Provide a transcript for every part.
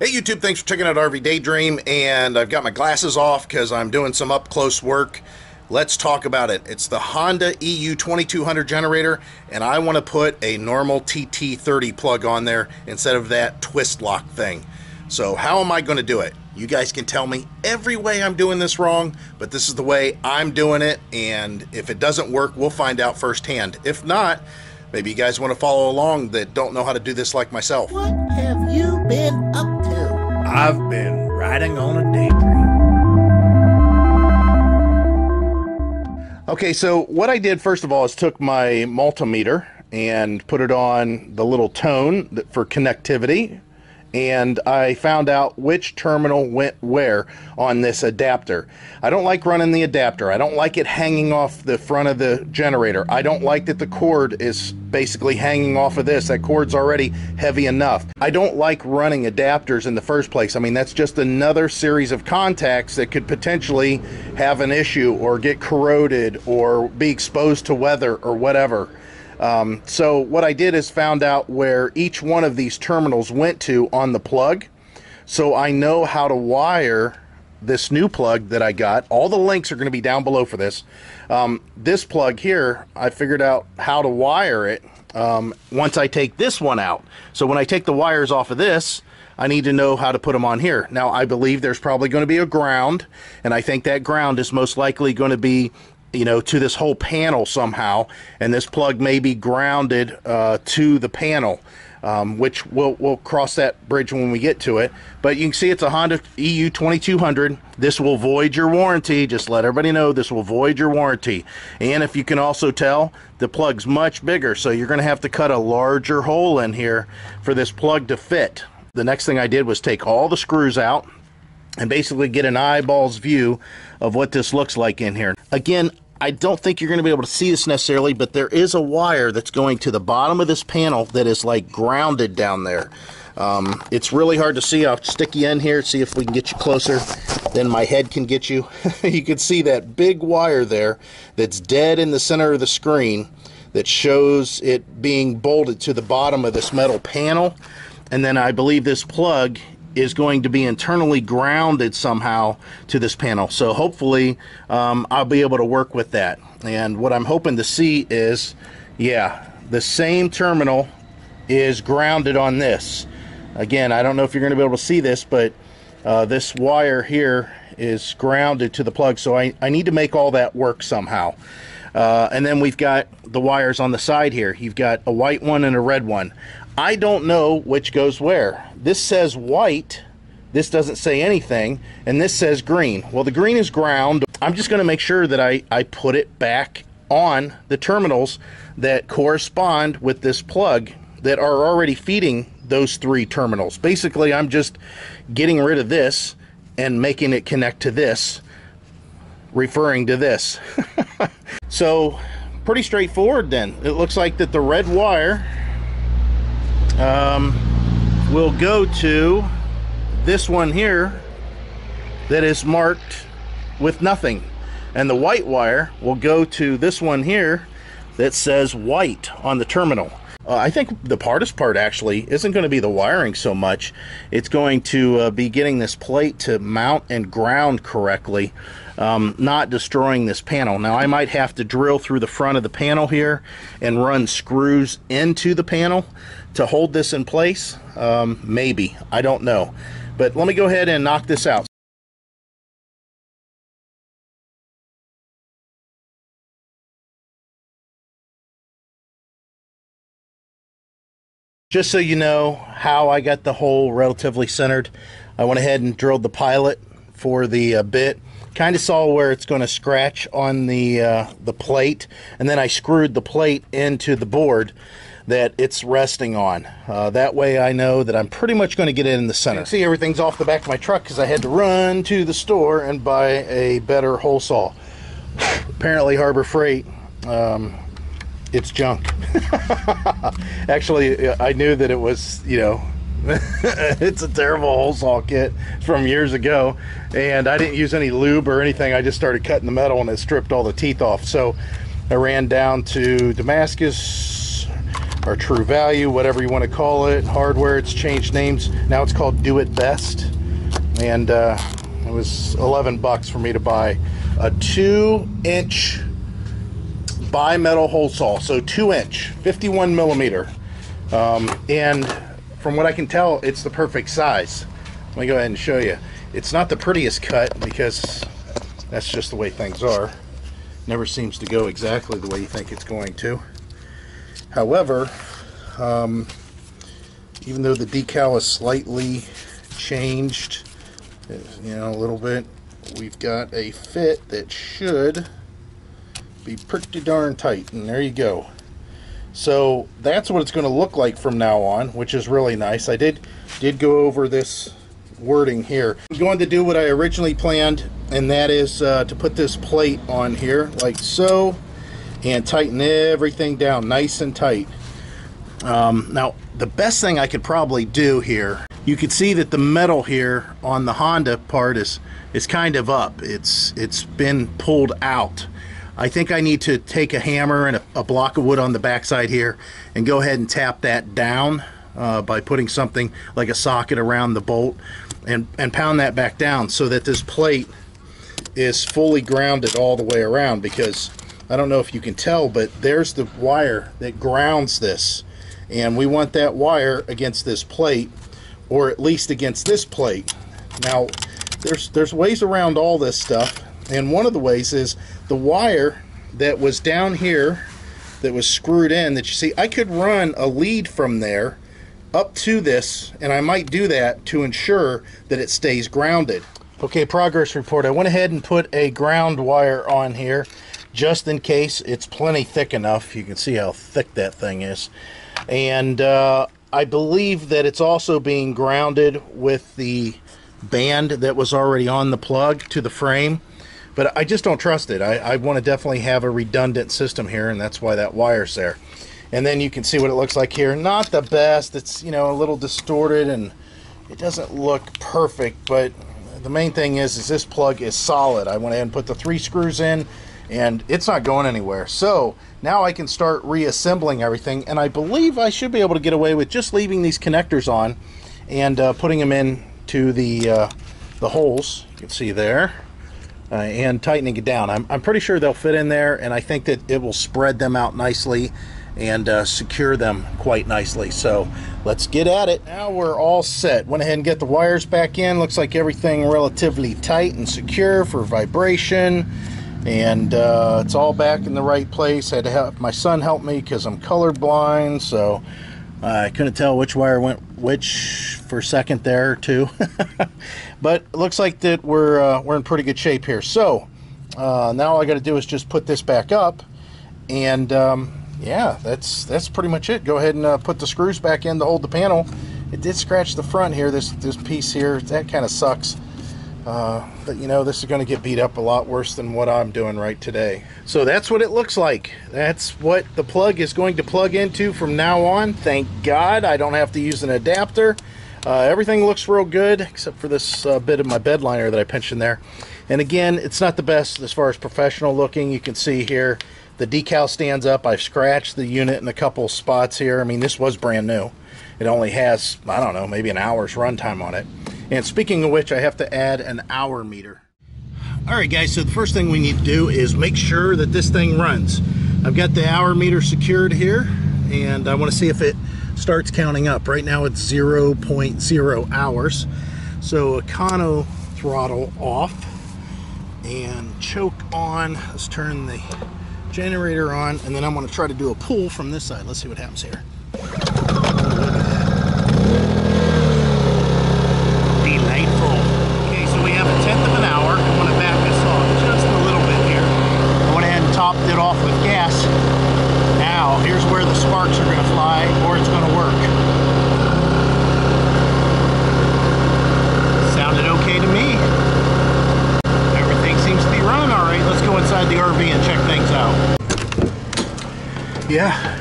Hey YouTube, thanks for checking out RV Daydream, and I've got my glasses off because I'm doing some up-close work. Let's talk about it. It's the Honda EU 2200 generator, and I want to put a normal TT30 plug on there instead of that twist lock thing. So how am I going to do it? You guys can tell me every way I'm doing this wrong, but this is the way I'm doing it, and if it doesn't work, we'll find out firsthand. If not, maybe you guys want to follow along that don't know how to do this like myself. What have you been up to? I've been riding on a daydream. Okay, so what I did first of all is took my multimeter and put it on the little tone for connectivity, and I found out which terminal went where on this adapter. I don't like running the adapter. I don't like it hanging off the front of the generator. I don't like that the cord is basically hanging off of this. That cord's already heavy enough. I don't like running adapters in the first place. I mean, that's just another series of contacts that could potentially have an issue or get corroded or be exposed to weather or whatever. So what I did is found out where each one of these terminals went to on the plug, so I know how to wire this new plug that I got. All the links are going to be down below for this. This plug here, I figured out how to wire it once I take this one out. So when I take the wires off of this, I need to know how to put them on here. Now, I believe there's probably going to be a ground, and I think that ground is most likely going to be, you know, to this whole panel somehow, and this plug may be grounded to the panel, which we'll cross that bridge when we get to it. But you can see it's a Honda EU 2200. This will void your warranty. Just let everybody know this will void your warranty. And if you can also tell, the plug's much bigger, so you're going to have to cut a larger hole in here for this plug to fit. The next thing I did was take all the screws out and basically get an eyeball's view of what this looks like in here. Again, I don't think you're going to be able to see this necessarily, but there is a wire that's going to the bottom of this panel that is like grounded down there. It's really hard to see. I'll stick you in here, see if we can get you closer than my head can get you. You can see that big wire there that's dead in the center of the screen that shows it being bolted to the bottom of this metal panel. And then I believe this plug is going to be internally grounded somehow to this panel. So hopefully I'll be able to work with that. And what I'm hoping to see is, yeah, the same terminal is grounded on this. Again, I don't know if you're going to be able to see this, but this wire here is grounded to the plug. So I need to make all that work somehow. And then we've got the wires on the side here. You've got a white one and a red one. I don't know which goes where. This says white, this doesn't say anything, and this says green. Well, the green is ground. I'm just going to make sure that I put it back on the terminals that correspond with this plug that are already feeding those three terminals. Basically, I'm just getting rid of this and making it connect to this, referring to this. So, pretty straightforward then. It looks like that the red wire we'll go to this one here that is marked with nothing, and the white wire will go to this one here that says white on the terminal. I think the hardest part actually isn't going to be the wiring so much. It's going to be getting this plate to mount and ground correctly, not destroying this panel. Now, I might have to drill through the front of the panel here and run screws into the panel to hold this in place. Maybe, I don't know. But let me go ahead and knock this out. Just so you know how I got the hole relatively centered, I went ahead and drilled the pilot for the bit. Kind of saw where it's going to scratch on the plate, and then I screwed the plate into the board that it's resting on. That way I know that I'm pretty much going to get it in the center. You can see everything's off the back of my truck because I had to run to the store and buy a better hole saw. Apparently Harbor Freight, it's junk. Actually, I knew that it was, you know, it's a terrible hole saw kit from years ago, and I didn't use any lube or anything. I just started cutting the metal and it stripped all the teeth off. So I ran down to Damascus or True Value, whatever you want to call it. Hardware, it's changed names. Now it's called Do It Best. And it was 11 bucks for me to buy a 2-inch bi-metal hole saw. So 2-inch, 51 millimeter. And from what I can tell, it's the perfect size. Let me go ahead and show you. It's not the prettiest cut because that's just the way things are. Never seems to go exactly the way you think it's going to. However, even though the decal is slightly changed, you know, a little bit, we've got a fit that should be pretty darn tight. And there you go. So that's what it's going to look like from now on, which is really nice. I did go over this wording here. I'm going to do what I originally planned, and that is to put this plate on here like so, and tighten everything down nice and tight. Now the best thing I could probably do here, you could see that the metal here on the Honda part is kind of up. It's been pulled out. I think I need to take a hammer and a block of wood on the backside here and go ahead and tap that down by putting something like a socket around the bolt and pound that back down so that this plate is fully grounded all the way around, because I don't know if you can tell, but there's the wire that grounds this, and we want that wire against this plate, or at least against this plate. Now there's ways around all this stuff, and one of the ways is the wire that was down here that was screwed in that you see, I could run a lead from there up to this, and I might do that to ensure that it stays grounded. Okay, progress report. I went ahead and put a ground wire on here just in case. It's plenty thick enough. You can see how thick that thing is. And I believe that it's also being grounded with the band that was already on the plug to the frame. But I just don't trust it. I want to definitely have a redundant system here, and that's why that wire's there. And then you can see what it looks like here. Not the best. It's, you know, a little distorted, and it doesn't look perfect. But the main thing is this plug is solid. I went ahead and put the 3 screws in, and it's not going anywhere. So now I can start reassembling everything, and I believe I should be able to get away with just leaving these connectors on and putting them in to the holes. You can see there. And tightening it down. I'm pretty sure they'll fit in there, and I think that it will spread them out nicely and secure them quite nicely. So let's get at it. Now we're all set. Went ahead and get the wires back in. Looks like everything relatively tight and secure for vibration, and it's all back in the right place. I had to have my son help me because I'm colorblind, so I couldn't tell which wire went which for a second there or two. But it looks like that we're in pretty good shape here. So now all I got to do is just put this back up, and yeah, that's pretty much it. Go ahead and put the screws back in to hold the panel. It did scratch the front here, this piece here. That kind of sucks. But you know, this is going to get beat up a lot worse than what I'm doing right today. So that's what it looks like. That's what the plug is going to plug into from now on. Thank God I don't have to use an adapter. Everything looks real good except for this bit of my bed liner that I pinched in there. And again, it's not the best as far as professional looking. You can see here the decal stands up. I've scratched the unit in a couple spots here. I mean, this was brand new. It only has, I don't know, maybe an hour's runtime on it. And speaking of which, I have to add an hour meter. Alright guys, so the first thing we need to do is make sure that this thing runs. I've got the hour meter secured here, and I want to see if it starts counting up. Right now it's 0.0 hours. So Econo throttle off and choke on. Let's turn the generator on, and then I'm going to try to do a pull from this side. Let's see what happens here. Yeah,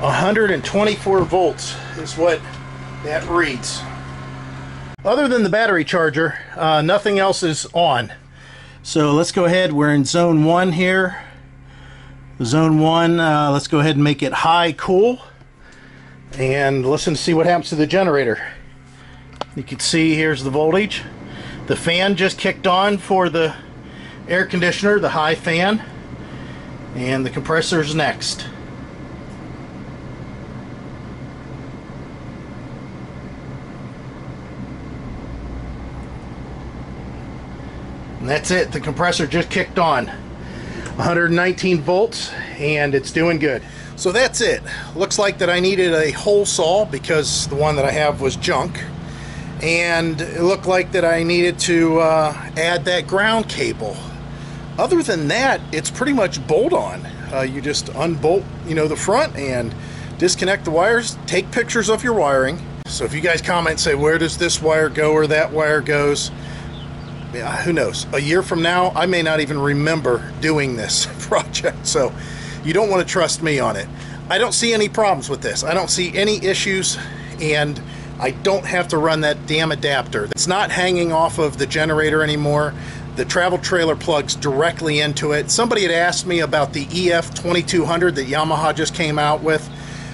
124 volts is what that reads. Other than the battery charger, nothing else is on. So let's go ahead. We're in zone 1 here. Zone 1, let's go ahead and make it high cool. and listen to see what happens to the generator. You can see here's the voltage. The fan just kicked on for the air conditioner, the high fan, and the compressor is next. And that's it, the compressor just kicked on. 119 volts, and it's doing good. So that's it. Looks like that I needed a hole saw because the one that I have was junk, and it looked like that I needed to add that ground cable. Other than that, it's pretty much bolt on. You just unbolt, you know, the front and disconnect the wires, take pictures of your wiring. So if you guys comment and say, where does this wire go or that wire goes, who knows? A year from now, I may not even remember doing this project. So you don't want to trust me on it. I don't see any problems with this. I don't see any issues, and I don't have to run that damn adapter. It's not hanging off of the generator anymore. The travel trailer plugs directly into it. Somebody had asked me about the EF2200 that Yamaha just came out with.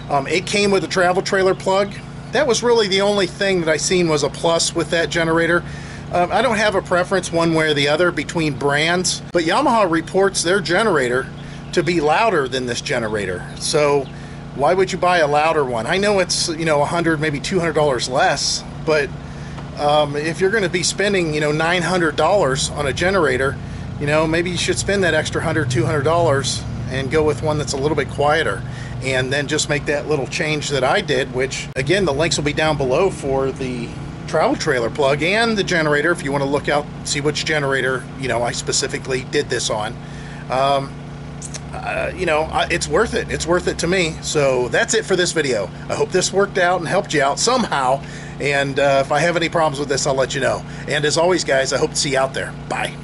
It came with a travel trailer plug. That was really the only thing that I seen was a plus with that generator. I don't have a preference one way or the other between brands, but Yamaha reports their generator to be louder than this generator. So why would you buy a louder one? I know it's, you know, $100, maybe $200 less, but if you're going to be spending, you know, $900 on a generator, you know, maybe you should spend that extra $100, $200 and go with one that's a little bit quieter, and then just make that little change that I did, which again, the links will be down below for the travel trailer plug and the generator if you want to look out, see which generator, you know, I specifically did this on. You know, it's worth it. It's worth it to me. So that's it for this video. I hope this worked out and helped you out somehow. And if I have any problems with this, I'll let you know. And as always, guys, I hope to see you out there. Bye.